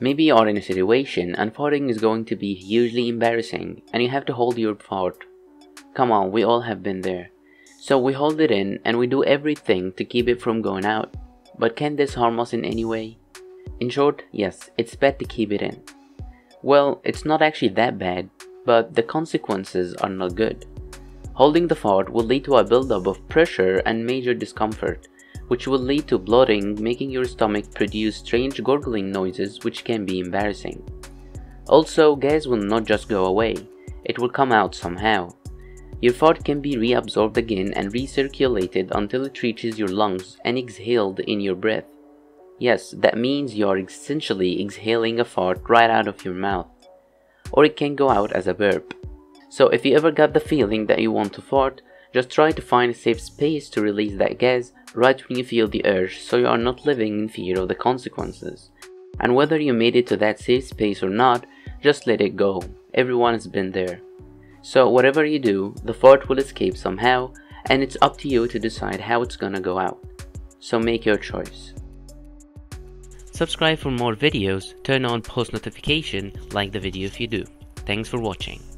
Maybe you're in a situation and farting is going to be hugely embarrassing and you have to hold your fart. Come on, we all have been there. So we hold it in and we do everything to keep it from going out. But can this harm us in any way? In short, yes, it's bad to keep it in. Well, it's not actually that bad, but the consequences are not good. Holding the fart will lead to a buildup of pressure and major discomfort, which will lead to bloating, making your stomach produce strange gurgling noises which can be embarrassing. Also, gas will not just go away, it will come out somehow. Your fart can be reabsorbed again and recirculated until it reaches your lungs and exhaled in your breath. Yes, that means you are essentially exhaling a fart right out of your mouth. Or it can go out as a burp. So if you ever got the feeling that you want to fart, just try to find a safe space to release that gas right when you feel the urge, so you are not living in fear of the consequences. And whether you made it to that safe space or not, just let it go. Everyone has been there. So whatever you do, the fart will escape somehow, and it's up to you to decide how it's gonna go out. So make your choice. Subscribe for more videos, turn on post notification, like the video if you do. Thanks for watching.